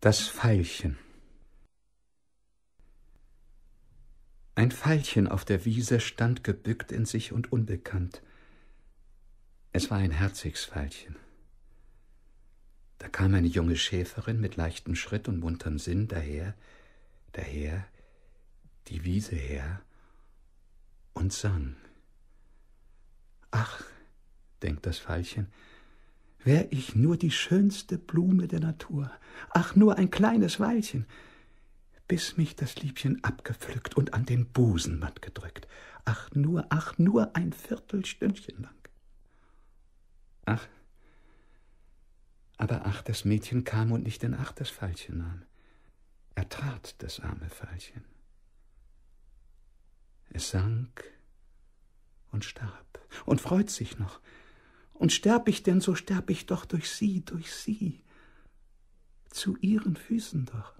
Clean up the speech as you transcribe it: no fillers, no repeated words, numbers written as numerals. Das Veilchen. Ein Veilchen auf der Wiese stand gebückt in sich und unbekannt. Es war ein Herzigsveilchen. Da kam eine junge Schäferin mit leichtem Schritt und munterm Sinn daher, die Wiese her und sang. »Ach«, denkt das Veilchen, »wär ich nur die schönste Blume der Natur, ach, nur ein kleines Weilchen, bis mich das Liebchen abgepflückt und an den Busen matt gedrückt, ach, nur ein Viertelstündchen lang.« Ach, aber ach, das Mädchen kam und nicht in Acht das Veilchen nahm. Er trat das arme Veilchen. Es sank und starb und freut sich noch, und sterb ich denn, so sterb ich doch durch sie, zu ihren Füßen doch.